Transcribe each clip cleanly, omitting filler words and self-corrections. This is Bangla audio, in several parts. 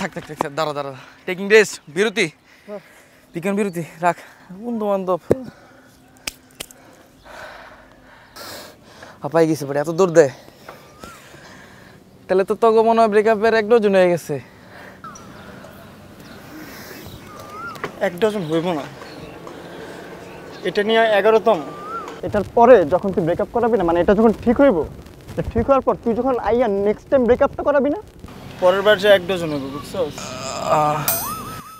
থাক থাক থাক দাঁড়া দাঁড়া টেকিং ডেস বিরতি বিজ্ঞান বিরতি রাখ বন্ধু বান্ধব হাঁপাই গেছে পরে এত দূর দেয় তাহলে তো তোকে মনে হয় ব্রেকআপের এক ডজন হয়ে গেছে এক ডজন হইব না এটা নিয়ে 11তম এটার পরে যখন তুই ব্রেকআপ করাবি না মানে এটা যখন ঠিক হইব ঠিক হওয়ার পর তুই যখন আইয়া নেক্সট টাইম ব্রেকআপটা করাবি না পরের বার যে এক ডজন হইব বুঝছস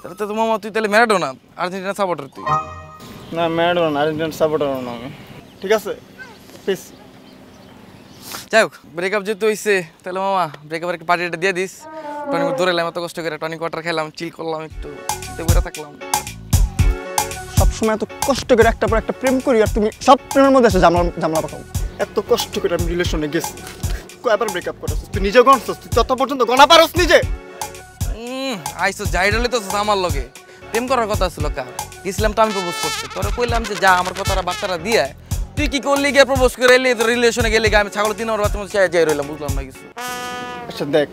তাহলে তো মামা তুই তাহলে ম্যারাডোনা আর্জেন্টিনা সাপোর্টার তুই না ম্যারাডোনা আর্জেন্টিনা সাপোর্টার না আমি ঠিক আছে প্লিজ যাই হোক ব্রেকআপ যেহেতু হয়েছে তাহলে মামা ব্রেকআপের একটা পার্টিটা দিয়ে দিস টনিক দৌড়াইলাম এত কষ্ট করে টনিক ওয়াটার খেলাম চিল করলাম একটু বসে থাকলাম সবসময় এত কষ্ট করে একটা পর একটা প্রেম করি আর তুমি সব প্রেমের মধ্যে এসে জামলা পাকাও এত কষ্ট করে আমি রিলেশনে গেছি কয়বার ব্রেকআপ করেছিস তুই নিজে গণছিস তুই তত পর্যন্ত গণা পারস নিজে আইসো জাইডালে তো আমার লগে প্রেম করার কথা ছিল কার গেছিলাম তো আমি প্রপোজ করছি তোরে কইলাম যে যা আমার কথাটা বার্তাটা দিয়ে তুই কি করলি গিয়ে প্রপোজ করে এলি তো রিলেশনে গেলি আমি ছাগল 3 নম্বর বাথরুমে যাই রইলাম বুঝলাম না কিছু আচ্ছা দেখ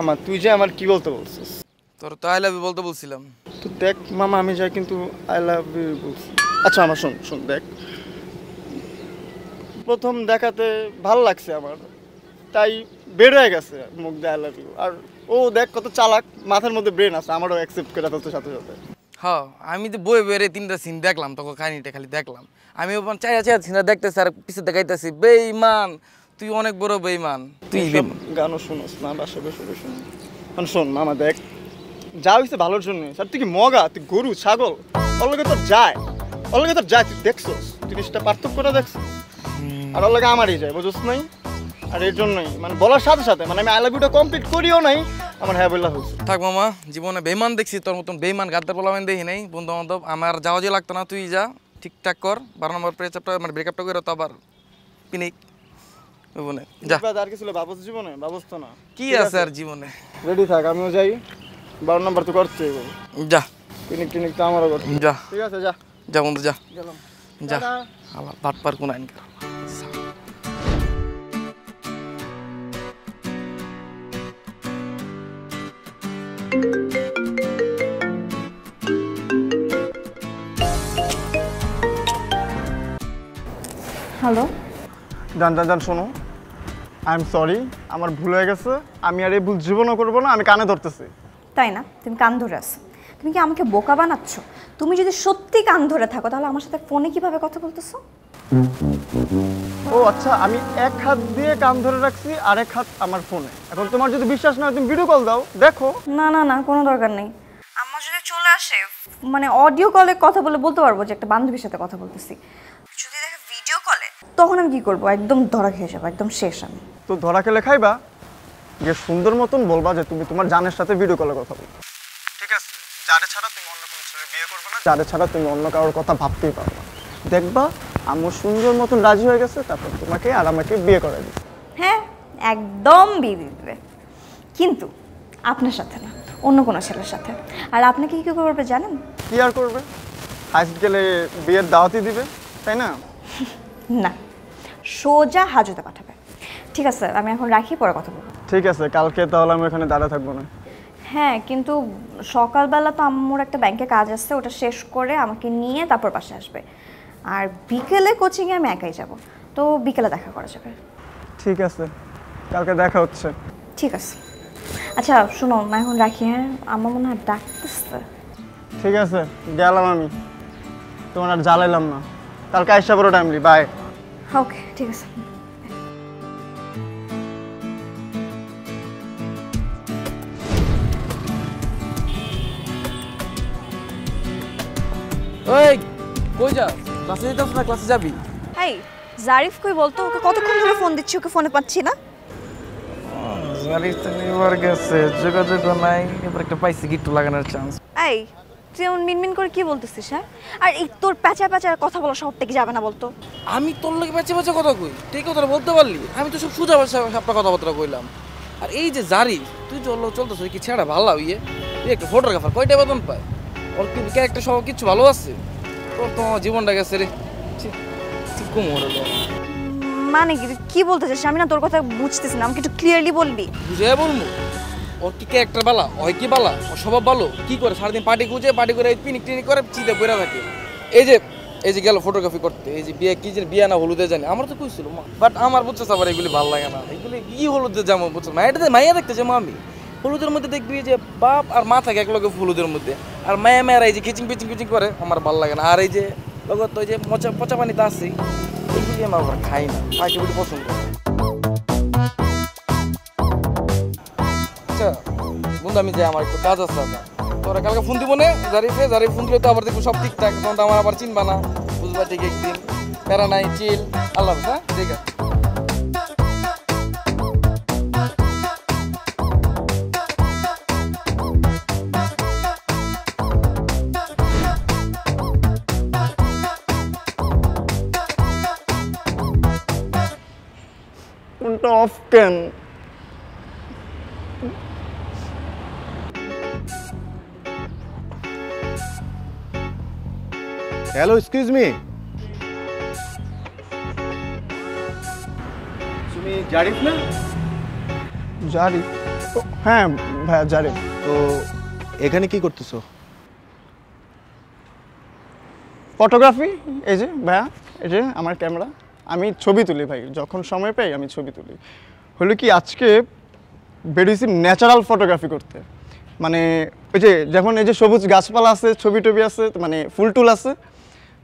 আমার তুই যে আমার কি বলতে বলছিস তোর তো আই লাভ ইউ বলতে বলছিলাম তো দেখ মামা আমি যাই কিন্তু আই লাভ ইউ বলছি আচ্ছা আমার শুন শুন দেখ প্রথম দেখাতে ভালো লাগছে আমার তাই বের হয়ে গেছে মুখ দিয়ে আই লাভ ইউ আর ও দেখ কত চালাক মাথার মধ্যে ব্রেন আছে আমারও অ্যাকসেপ্ট করে তোর সাথে সাথে হ্যাঁ আমি তো বই বেড়ে 3টা সিন দেখলাম তোকে কাহিনিটা খালি দেখলাম আমি ওপর চাইয়া চাইয়া সিনটা দেখতেছি আর পিছে দেখাইতেছি বেঈমান তুই অনেক বড় বেঈমান তুই গানও শুনোস না বাসা বসে বসে শোন শোন মামা দেখ যা হয়েছে ভালোর জন্য স্যার তুই কি মগা তুই গরু ছাগল অলগে তোর যায় অলগে তোর যায় তুই দেখছোস জিনিসটা পার্থক্যটা দেখছিস আর অলগে আমারই যায় বুঝোস নাই আর এর জন্যই মানে বলার সাথে সাথে মানে আমি আই লাভ ইউটা কমপ্লিট করিও নাই আমার হ্যাঁ বললা হয়েছে থাক মামা জীবনে বেইমান দেখছি তোর মতন বেইমান গাদ্দার বলা আমি দেখি নাই বন্ধু বান্ধব আমার যাওয়া যে লাগতো না তুই যা ঠিকঠাক কর 12 নম্বর প্রেচাপটা মানে ব্রেকআপটা করে তো আবার পিনিক জীবনে যা আর কি ছিল বাবুস জীবনে বাবুস তো না কি আছে আর জীবনে রেডি থাক আমিও যাই 12 নম্বর তো করতে যা পিনিক পিনিক তো আমারও করতে যা ঠিক আছে যা যা বন্ধু যা গেলাম যা আবার বাট পার কোন আইন কর হ্যালো জান শোনো আই এম সরি আমার ভুল হয়ে গেছে আমি আর এই ভুল জীবনও করবো না আমি কানে ধরতেছি তাই না তুমি কান ধরে আছো তুমি কি আমাকে বোকা বানাচ্ছ তুমি যদি সত্যি কান ধরে থাকো তাহলে আমার সাথে ফোনে কিভাবে কথা বলতেছো ও আচ্ছা আমি এক হাত দিয়ে কান ধরে রাখছি আর এক হাত আমার ফোনে এখন তোমার যদি বিশ্বাস না হয় তুমি ভিডিও কল দাও দেখো না না না কোনো দরকার নেই আমার যদি চলে আসে মানে অডিও কলে কথা বলে বলতে পারবো যে একটা বান্ধবীর সাথে কথা বলতেছি যদি দেখে ভিডিও কলে তখন আমি কি করবো একদম ধরা খেয়ে যাবো একদম শেষ আমি তো ধরা খেলে খাইবা যে সুন্দর মতন বলবা যে তুমি তোমার জানের সাথে ভিডিও কলে কথা বলো ঠিক আছে জানে ছাড়া তুমি অন্য কোনো ছেলে বিয়ে করবে না জানে ছাড়া তুমি অন্য কারোর কথা ভাবতেই পারবে না দেখবা আমার সুন্দর মতন রাজি হয়ে গেছে তারপর তোমাকে আর আমাকে বিয়ে করাই দিবে হ্যাঁ একদম বিয়ে দিবে কিন্তু আপনার সাথে না অন্য কোনো ছেলের সাথে আর আপনাকে কি করবে জানেন কি আর করবে হাজত গেলে বিয়ের দাওয়াতই দিবে তাই না না সোজা হাজতে পাঠাবে ঠিক আছে আমি এখন রাখি পরে কথা বলবো ঠিক আছে কালকে তাহলে আমি এখানে দাঁড়া থাকবো না হ্যাঁ কিন্তু সকালবেলা তো আমার একটা ব্যাংকে কাজ আছে ওটা শেষ করে আমাকে নিয়ে তারপর পাশে আসবে আর বিকেলে কোচিংয়ে আমি একাই যাব তো বিকেলে দেখা করা যাবে ঠিক আছে কালকে দেখা হচ্ছে ঠিক আছে আচ্ছা শোনো না এখন রাখি হ্যাঁ আমার মনে হয় ডাকতেছে ঠিক আছে গেলাম আমি তোমার আর জ্বালাইলাম না কালকে আইসা বড় টাইমলি বাই ওকে ঠিক আছে ওই কই যা ক্লাসে যাস না ক্লাসে যাবি হাই জারিফ কই বলতো ওকে কতক্ষণ ধরে ফোন দিচ্ছি ওকে ফোনে পাচ্ছি না জারিফ তো নিবার গেছে যোগাযোগ নাই এবার একটা পাইছি গিট্টু লাগানোর চান্স এই তুই মিনমিন করে কি বলতেছিস হ্যাঁ আর এই তোর প্যাচা প্যাচা কথা বলা সব থেকে যাবে না বলতো আমি তোর লগে প্যাচা প্যাচা কথা কই ঠিক কথা বলতে পারলি আমি তো সব সুজা ভাষা সবটা কথাবার্তা কইলাম আর এই যে জারিফ তুই চললো চলতেছ কি ছেড়া ভালো হইয়ে তুই একটা ফটোগ্রাফার কয়টা বেতন পায় ওর কি ক্যারেক্টার সব কিছু ভালো আছে জীবনটা গেছে রে মানে কি বলতে চাস আমি না তোর কথা বুঝতেছি না আমাকে একটু ক্লিয়ারলি বলবি বুঝাই বলবো ওর কি ক্যারেক্টার বালা, ওই কি বালা, ওর স্বভাব ভালো, কী করে সারাদিন পার্টি খুঁজে পার্টি করে পিনিক টিনিক করে চিন্তা করে থাকে। এই যে গেল ফটোগ্রাফি করতে, এই যে বিয়ে কি যে বিয়ে না হলুদে জানি আমার তো কইছিল মা, বাট আমার বুঝছো আবার এগুলি ভালো লাগে না, এগুলি কি হলুদে যাবো বুঝছো মায়েরটা মাইয়া দেখতে যাবো আমি। হলুদের মধ্যে দেখবি যে বাপ আর মা থাকে একলগে হলুদের মধ্যে, আর মায়া মায়েরা এই যে কিচিং পিচিং কিচিং করে আমার ভালো লাগে না। আর এই যে লগত ওই যে পচা পচা পানিতে আসছি এইগুলি আমার খাই না, পাখি বলে পছন্দ। আচ্ছা বন্ধু আমি যাই, আমার একটু কাজ আছে, তোরা কালকে ফোন দিব না জারিফে, জারিফ ফোন দিলে তো আবার দেখবো সব ঠিকঠাক, তখন তো আমার আবার চিনবা না বুঝবা, ঠিক একদিন প্যারা নাই চিল। আল্লাহ হাফেজ। হ্যাঁ ঠিক আছে। ফোনটা অফ কেন? হ্যালো, এক্সকিউজ মি, তুমি জারিফ না? জারিফ? হ্যাঁ ভাইয়া জারিফ। তো এখানে কি করতেছো? ফটোগ্রাফি। এই যে ভাইয়া, এই যে আমার ক্যামেরা, আমি ছবি তুলি ভাই, যখন সময় পাই আমি ছবি তুলি। হলো কি আজকে বেরিয়েছি ন্যাচারাল ফটোগ্রাফি করতে, মানে ওই যে যখন এই যে সবুজ গাছপালা আছে, ছবি টবি আছে, মানে ফুল টুল আছে,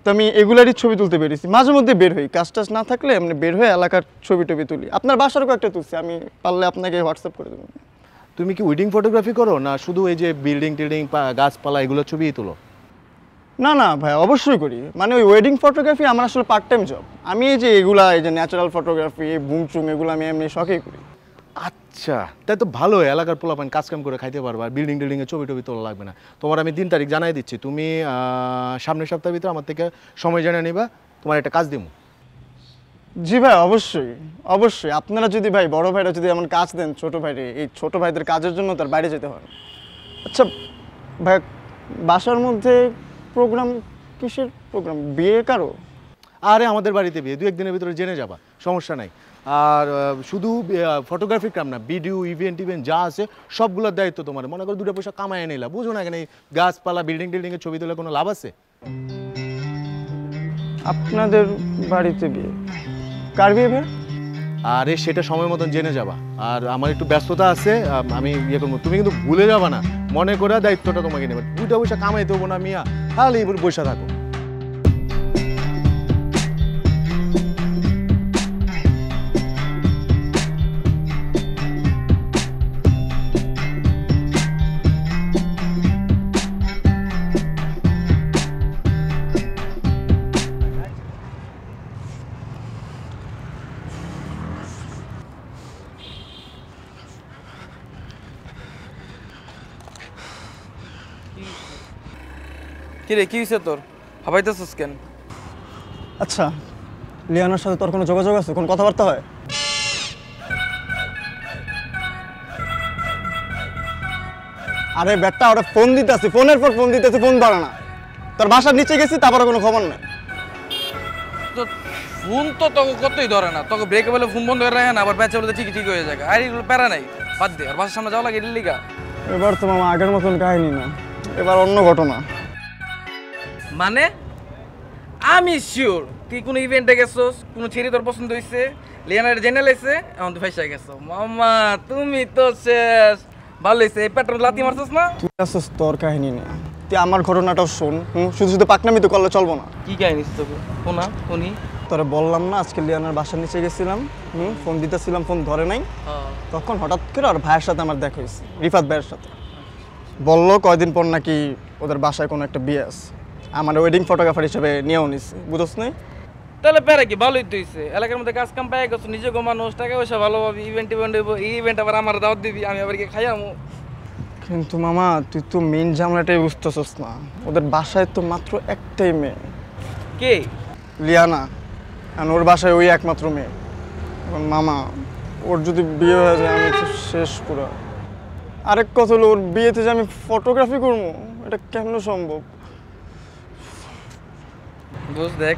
তো আমি এগুলারই ছবি তুলতে বেরিয়েছি। মাঝে মধ্যে বের হই, কাজ টাজ না থাকলে মানে বের হয়ে এলাকার ছবি টবি তুলি। আপনার বাসার কয়েকটা তুলছি, আমি পারলে আপনাকে হোয়াটসঅ্যাপ করে দেবো। তুমি কি ওয়েডিং ফটোগ্রাফি করো না শুধু এই যে বিল্ডিং টিল্ডিং গাছপালা এগুলো ছবিই তোলো? না না ভাই, অবশ্যই করি, মানে ওই ওয়েডিং ফটোগ্রাফি আমার আসলে পার্ট টাইম জব। আমি এই যে এগুলা এই যে ন্যাচারাল ফটোগ্রাফি বুমচুম এগুলো আমি এমনি শখেই করি। আচ্ছা তাই তো ভালো, এলাকার পোলাপান কাজকাম করে খাইতে পারবে আর বিল্ডিং টিল্ডিংয়ে ছবি টবি তোলা লাগবে না তোমার। আমি দিন তারিখ জানাই দিচ্ছি, তুমি সামনের সপ্তাহের ভিতরে আমার থেকে সময় জানিয়ে নিবা, তোমার একটা কাজ দিব। জি ভাই অবশ্যই অবশ্যই, আপনারা যদি ভাই বড় ভাইরা যদি এমন কাজ দেন ছোটো ভাইরে, এই ছোটো ভাইদের কাজের জন্য তার বাইরে যেতে হয়। আচ্ছা ভাই বাসার মধ্যে প্রোগ্রাম, কিসের প্রোগ্রাম? বিয়ে কারো? আরে আমাদের বাড়িতে বিয়ে, দু একদিনের ভিতরে জেনে যাবা, সমস্যা নাই। আর শুধু ফটোগ্রাফি কাম না, ভিডিও ইভেন্ট ইভেন্ট যা আছে সবগুলোর দায়িত্ব তোমার। মনে করো দুটো পয়সা কামায় নিলা, বুঝো না এখানে গাছপালা বিল্ডিং টিল্ডিংয়ের ছবি তোলা কোনো লাভ আছে? আপনাদের বাড়িতে বিয়ে, কার বিয়ে ভাই? আরে সেটা সময় মতন জেনে যাবা, আর আমার একটু ব্যস্ততা আছে আমি ইয়ে করবো, তুমি কিন্তু ভুলে যাবা না, মনে করে দায়িত্বটা তোমাকে নেবে। দুটো পয়সা কামাই দেবো না মিয়া, তাহলে এবার পয়সা থাকো। কিরে কি হয়েছে তোর, ভাবাইতেছিস কেন? আচ্ছা লিয়ানোর সাথে তোর কোনো যোগাযোগ আছে, কোনো কথাবার্তা হয়? আরে ব্যাটটা ওরা ফোন দিতেছি, ফোনের পর ফোন দিতেছি, ফোন ধরে না। তোর বাসার নিচে গেছি, তারপরে কোনো খবর নেই। ফোন তো তোকে কতই ধরে না, তোকে ব্রেকে বলে ফোন বন্ধ করে রাখে না, আবার ব্যাচে বলে ঠিক ঠিক হয়ে যায়। আর এগুলো প্যারা নাই, বাদ দে, আর বাসার সামনে যাওয়া লাগে লিগা। এবার তো মামা আগের মতন কাহিনী না, এবার অন্য ঘটনা। মানে আমি শিওর তুই কোনো ইভেন্টে গেছোস, কোনো ছেড়ে তোর পছন্দ হয়েছে, লিয়ানার জেনে লাইছে, এখন তুই ফাইসা গেছো। মামা তুমি তো শেষ। ভালো হয়েছে এই পেট্রোল লাতি মারছিস না তুই, আসছিস তোর কাহিনী না, তুই আমার ঘটনাটাও শোন। শুধু শুধু পাকনামি তো করলে চলবো না। কি কাহিনী তোকে? শোনা শুনি। তোরা বললাম না আজকে লিয়ানার বাসার নিচে গেছিলাম, ফোন দিতেছিলাম, ফোন ধরে নাই, তখন হঠাৎ করে আর ভাইয়ের সাথে আমার দেখা হয়েছে, রিফাত ভাইয়ের সাথে। বললো কয়দিন পর নাকি ওদের বাসায় কোনো একটা বিয়ে আছে, আমার ওয়েডিং ফটোগ্রাফার হিসেবে নিয়েও নিস, বুঝোস নাই? তাহলে প্যারা কি, ভালোই তুইছে, এলাকার মধ্যে কাজ কাম পাই গেছো, নিজে মানুষ টাকা পয়সা ভালো পাবি, ইভেন্ট ইভেন্ট হইব, এই ইভেন্ট আবার আমার দাওয়াত দিবি, আমি আবার কি খাইয়ামো? কিন্তু মামা তুই তো মেন ঝামেলাটাই বুঝতেছস না, ওদের বাসায় তো মাত্র একটাই মেয়ে। কে? লিয়ানা। আর ওর বাসায় ওই একমাত্র মেয়ে। এখন মামা ওর যদি বিয়ে হয়ে যায় আমি তো শেষ পুরো। আরেক কথা হলো ওর বিয়েতে যে আমি ফটোগ্রাফি করবো এটা কেমন সম্ভব? বুঝ দেখ,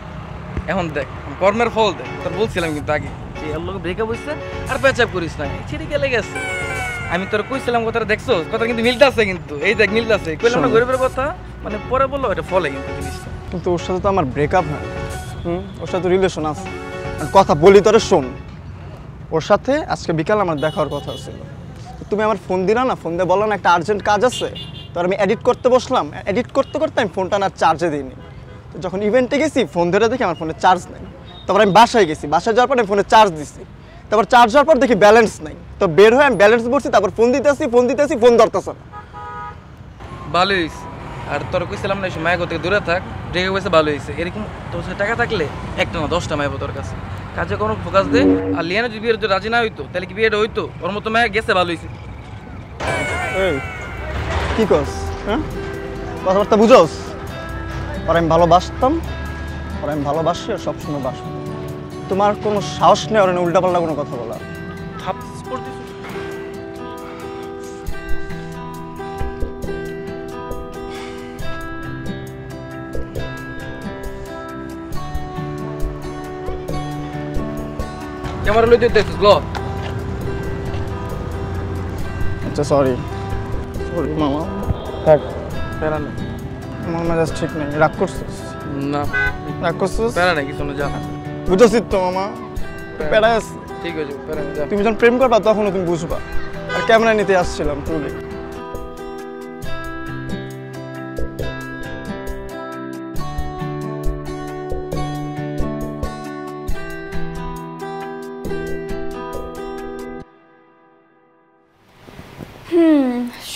এখন দেখ কর্মের ফল দেখ, তোর বলছিলাম কিন্তু আগে যে এর লোক ব্রেকআপ হয়েছে, আর প্যাচ আপ করিস না, ছিঁড়ে গেলে গেছে। আমি তোর কইছিলাম কথাটা দেখছো, কথা কিন্তু মিলতেছে, কিন্তু এই দেখ মিলতেছে। কইলাম না গরিবের কথা, মানে পরে বললো এটা ফলে কিন্তু জিনিসটা। কিন্তু ওর সাথে তো আমার ব্রেকআপ হয়, ওর সাথে রিলেশন আছে। কথা বলি তোরে শোন, ওর সাথে আজকে বিকাল আমার দেখা হওয়ার কথা ছিল। তুমি আমার ফোন দিলা না, ফোন দিয়ে বললো না একটা আর্জেন্ট কাজ আছে, তো আমি এডিট করতে বসলাম। এডিট করতে করতে আমি ফোনটা না চার্জে দিইনি। তো যখন ইভেন্টে গেছি ফোন ধরে দেখি আমার ফোনে চার্জ নেই। তারপর আমি বাসায় গেছি, বাসায় যাওয়ার পর আমি ফোনে চার্জ দিছি, তারপর চার্জ হওয়ার পর দেখি ব্যালেন্স নাই। তো বের হয়ে আমি ব্যালেন্স ভরছি, তারপর ফোন দিতেছি ফোন ধরতেছে না। ভালো হয়েছে, আর তোর কইছিলাম না মায়ের থেকে দূরে থাক, ডেকে বসে ভালো হয়েছে। এরকম তোর সাথে টাকা থাকলে একটা না 10টা মায়ের তোর কাছে কাজে কোনো ফোকাস দে। আর লিয়ানা যদি বিয়ের রাজি না হইতো তাহলে কি বিয়েটা হইতো? ওর মতো মায়ের গেছে, ভালো হয়েছে। কি কস, হ্যাঁ কথাবার্তা বুঝোস? ওর আমি ভালোবাসতাম, ওর আমি ভালোবাসি, আর সবসময় বাসতাম। তোমার কোনো সাহস নেই ওর উল্টাপাল্টা কোনো কথা বলা। ক্যামেরা লই দিতেছিস লো। আচ্ছা সরি সরি মামা, থাক প্যারা না। আমার মেজাজ ঠিক নেই, রাগ করছিস না? রাগ করছিস প্যারা নাকি শোনো যা বুঝছিস তো মামা, প্যারা আছে ঠিক আছে প্যারা যা। তুমি যখন প্রেম করবা তখন তুমি বুঝবা। আর ক্যামেরা নিতে আসছিলাম ট্রুলি।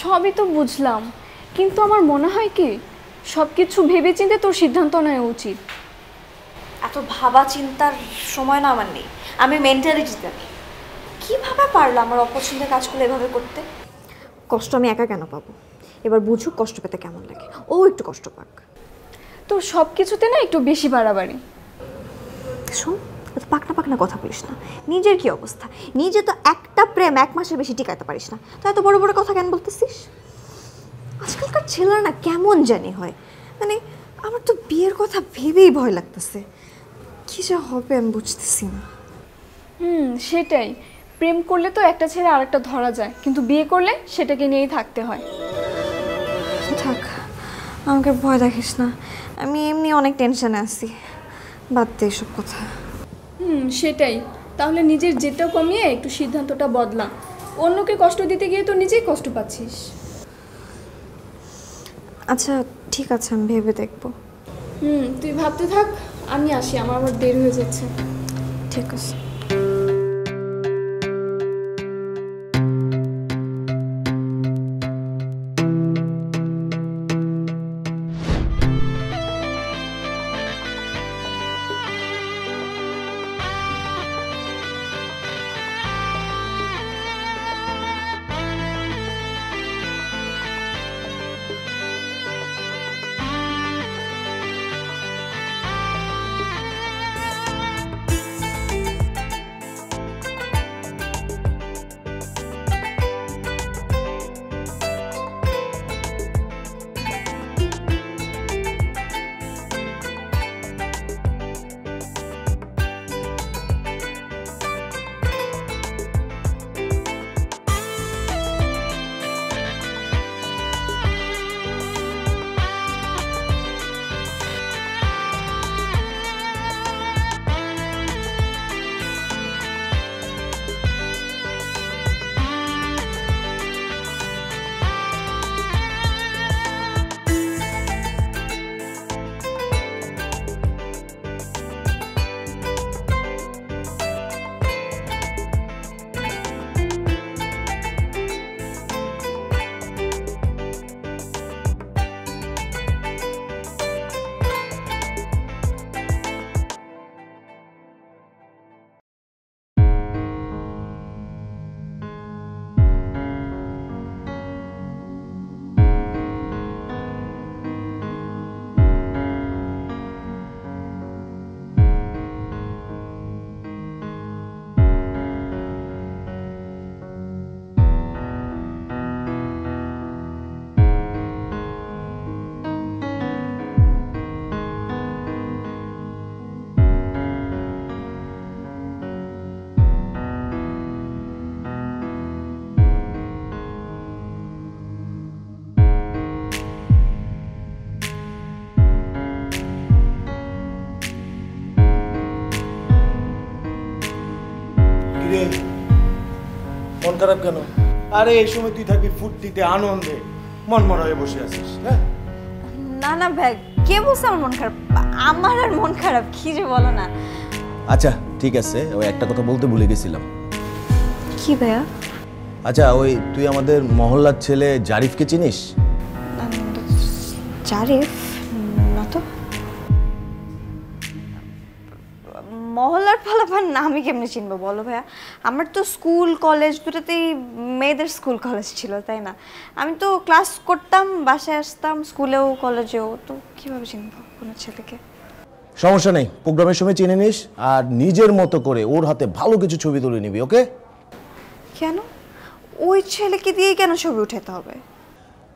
সবই তো বুঝলাম, কিন্তু আমার মনে হয় কি সব কিছু ভেবেচিন্তে তোর সিদ্ধান্ত নেওয়া উচিত। এত ভাবা চিন্তার সময় না আমার নেই, আমি মেন্টালিটি দেখি। কীভাবে পারলাম আমার অপছন্দের কাজগুলো এভাবে করতে? কষ্ট আমি একা কেন পাবো? এবার বুঝুক কষ্ট পেতে কেমন লাগে, ও একটু কষ্ট পাক। তো সব কিছুতে না একটু বেশি বাড়াবাড়ি। শোন পাকনা পাকনা কথা বলিস না, নিজের কি অবস্থা। নিজে তো একটা প্রেম 1 মাসের বেশি টিকাতে পারিস না, তো এত বড় বড় কথা কেন বলতেছিস? আজকালকার ছেলেরা না কেমন জানি হয়, মানে আমার তো বিয়ের কথা ভেবেই ভয় লাগতেছে। কি যা হবে আমি বুঝতেছি না। সেটাই, প্রেম করলে তো একটা ছেলে আরেকটা ধরা যায়, কিন্তু বিয়ে করলে সেটাকে নিয়েই থাকতে হয়। থাক, আমাকে ভয় দেখিস না, আমি এমনি অনেক টেনশনে আছি, বাদ দে এসব কথা। সেটাই, তাহলে নিজের জেদটা কমিয়ে একটু সিদ্ধান্তটা বদলা। অন্যকে কষ্ট দিতে গিয়ে তো নিজেই কষ্ট পাচ্ছিস। আচ্ছা ঠিক আছে, আমি ভেবে দেখব। তুই ভাবতে থাক, আমি আসি, আমার আবার দেরি হয়ে যাচ্ছে। ঠিক আছে। মন খারাপ কেন? আরে এই সময় তুই থাকবি ফুর্তিতে আনন্দে, মন মরা হয়ে বসে আছিস। না না না ভাই, কে বলছে আমার মন খারাপ? আমার আর মন খারাপ কি যে বলো না। আচ্ছা ঠিক আছে, ওই একটা কথা বলতে ভুলে গেছিলাম। কি ভাইয়া? আচ্ছা ওই তুই আমাদের মহল্লার ছেলে জারিফকে চিনিস? জারিফ না তো। মহল্লার ফলাফল না আমি কেমনে চিনবো বলো ভাইয়া? আমার তো স্কুল কলেজ দুটাতেই মেয়েদের স্কুল কলেজ ছিল, তাই না? আমি তো ক্লাস করতাম, বাসায় আসতাম, স্কুলেও কলেজেও, তো কীভাবে চিনবো কোনো ছেলেকে? সমস্যা নেই, প্রোগ্রামের সময় চিনে নিস। আর নিজের মতো করে ওর হাতে ভালো কিছু ছবি তুলে নিবি, ওকে? কেন ওই ছেলেকে দিয়েই কেন ছবি উঠাতে হবে?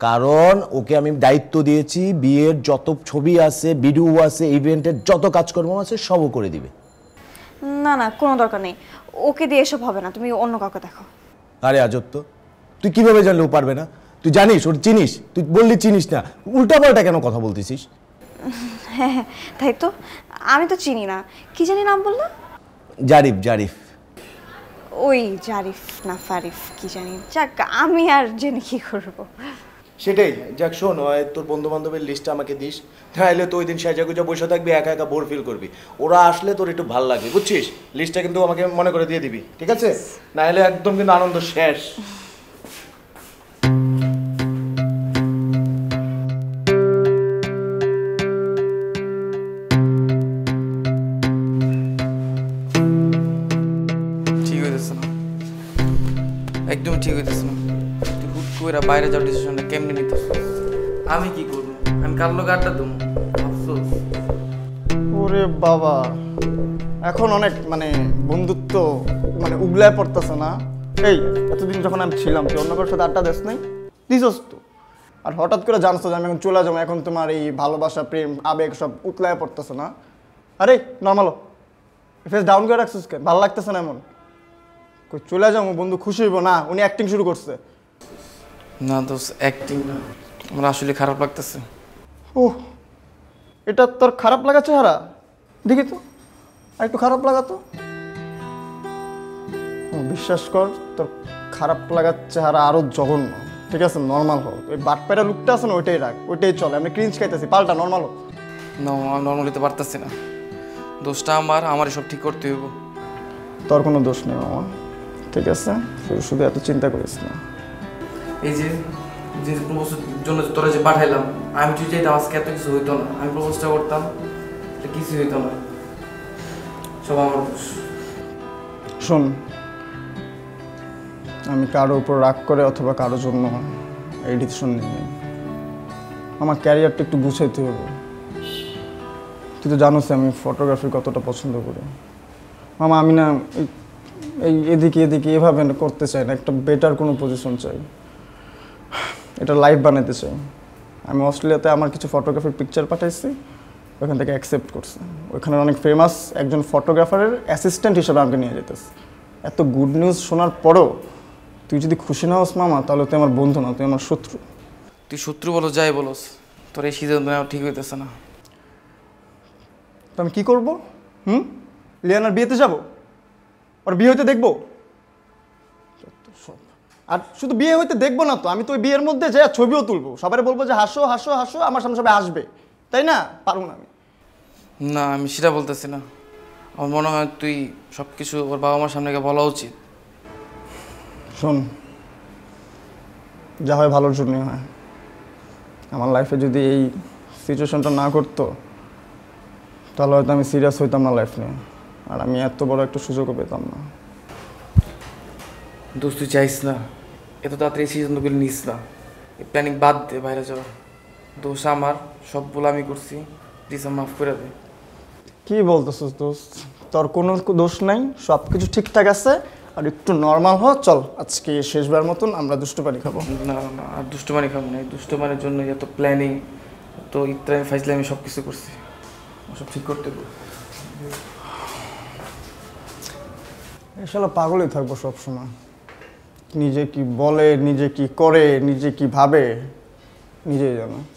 কারণ ওকে আমি দায়িত্ব দিয়েছি বিয়ের যত ছবি আছে, ভিডিও আছে, ইভেন্টের যত কাজকর্ম আছে সবও করে দিবে। না না কোনো দরকার নেই, ওকে দিয়ে এসব হবে না, তুমি অন্য কাউকে দেখো। আরে আজত্ব, তুই কিভাবে জানলে ও পারবে না? তুই জানিস ওর, চিনিস, তুই বললি চিনিস না, উল্টাপাল্টা কেন কথা বলতেছিস? হ্যাঁ তাই তো, আমি তো চিনি না। কি জানি নাম বললো? জারিফ। জারিফ, ওই জারিফ না ফারিফ কি জানি। যাক আমি আর জেনে কি করবো? সেটাই। যাক শোন, তোর বন্ধু বান্ধবের লিস্টটা আমাকে দিস, তাহলে তো ওই দিন সাজাগুজা বসে থাকবি, একা একা বোর ফিল করবি। ওরা আসলে তোর একটু ভাল লাগবে, বুঝছিস? লিস্টটা কিন্তু আমাকে মনে করে দিয়ে দিবি, ঠিক আছে? নাহলে একদম কিন্তু আনন্দ শেষ। ঠিক হইতেছে না, একদম ঠিক হইতেছে না। এরা বাইরে যাওয়ার ডিসিশনটা কেমনে নিতে হবে? আমি কি করবো? আমি কার লোক আড্ডা দেবো? আফসোস। ওরে বাবা, এখন অনেক মানে বন্ধুত্ব মানে উগলায় পড়তেছে না? এই এতদিন যখন আমি ছিলাম তুই অন্য কারোর সাথে আড্ডা দিস নাই, দিছস তো। আর হঠাৎ করে জানছ যে আমি এখন চলে যাবো, এখন তোমার এই ভালোবাসা প্রেম আবেগ সব উতলায় পড়তেছে না? আরে নর্মাল ফেস ডাউন করে রাখছিস কেন? ভালো লাগতেছে না এমন কই চলে যাবো, বন্ধু খুশি হইব না? উনি অ্যাক্টিং শুরু করছে। না দোষ অ্যাক্টিং না, আমার আসলে খারাপ লাগতেছে। ওহ, এটা তোর খারাপ লাগা চেহারা? দেখি তো আর একটু খারাপ লাগা তো। বিশ্বাস কর তোর খারাপ লাগার চেহারা আরও জঘন্য। ঠিক আছে নর্মাল হোক, ওই বাটপেরা লুকটা আছে না ওইটাই রাখ, ওইটাই চলে। আমি ক্রিঞ্জ খাইতেছি, পাল্টা নর্মাল হোক। না নর্মাল হইতে পারতেছি না, দোষটা আমার, আমার সব ঠিক করতে হইব। তোর কোনো দোষ নেই মামা, ঠিক আছে? শুধু এত চিন্তা করিস না। এই যে যে প্রপোজের জন্য তোরা যে পাঠাইলাম, আমি তুই চাইতাম আজকে এত কিছু হইতো না, আমি প্রপোজটা করতাম কিছু হইতো না, সব আমার দোষ। শোন, আমি কারো উপর রাগ করে অথবা কারো জন্য এই ডিসিশন নিইনি। আমার ক্যারিয়ারটা একটু গুছাইতে হবে। তুই তো জানোস আমি ফটোগ্রাফি কতটা পছন্দ করি মামা। আমি না এই এদিকে এদিকে এভাবে করতে চাই না, একটা বেটার কোনো পজিশন চাই, এটা লাইভ বানাতে চাই। আমি অস্ট্রেলিয়াতে আমার কিছু ফটোগ্রাফির পিকচার পাঠাইছি, ওখান থেকে অ্যাকসেপ্ট করছে। ওখানে অনেক ফেমাস একজন ফটোগ্রাফারের অ্যাসিস্ট্যান্ট হিসেবে আমাকে নিয়ে যেতেস। এত গুড নিউজ শোনার পরেও তুই যদি খুশি না হস মামা, তাহলে তুই আমার বন্ধু না, তুই আমার শত্রু। তুই শত্রু বলো যাই বলোস, তোর এই সিদ্ধান্ত ঠিক হইতেছে না। তো আমি কী করবো? লিয়ানার বিয়েতে যাবো, ওর বিয়ে হইতে দেখবো। আর শুধু বিয়ে হইতে দেখবো না তো, আমি তো ওই বিয়ের মধ্যে যে ছবিও তুলবো, সবাই বলবো যে হাসো হাসো হাসো, আমার সামনে সবাই হাসবে, তাই না? পারবো না আমি। না আমি সেটা বলতেছি না, আমার মনে হয় তুই সব কিছু ওর বাবা মার সামনে বলা উচিত। শোন, যা হয় ভালোর জন্যই হয়। আমার লাইফে যদি এই সিচুয়েশনটা না করতো তাহলে হয়তো আমি সিরিয়াস হইতাম না লাইফ নিয়ে, আর আমি এত বড় একটা সুযোগও পেতাম না। দোষ তুই চাইস না, এত তাড়াতাড়ি সিদ্ধান্ত করে নিস না, এই প্ল্যানিং বাদ দে, বাইরে যাওয়া। দোষ আমার, সব বলে আমি করছি, প্লিজ আমার মাফ করে দে। কী বলতেছিস দোস্ত? তোর কোনো দোষ নাই, সব কিছু ঠিকঠাক আছে, আর একটু নর্মাল হ। চল আজকে শেষবার মতন আমরা দুষ্টুপানি খাবো। না না আর দুষ্টুপানি খাবো না, এই দুষ্টুপানির জন্য এত প্ল্যানিং, এত ইত্রামি ফাইজলে আমি সব কিছু করছি, সব ঠিক করতে পারবো। এসলা পাগলই থাকবো সবসময়, নিজে কি বলে, নিজে কি করে, নিজে কি ভাবে, নিজেই জানো।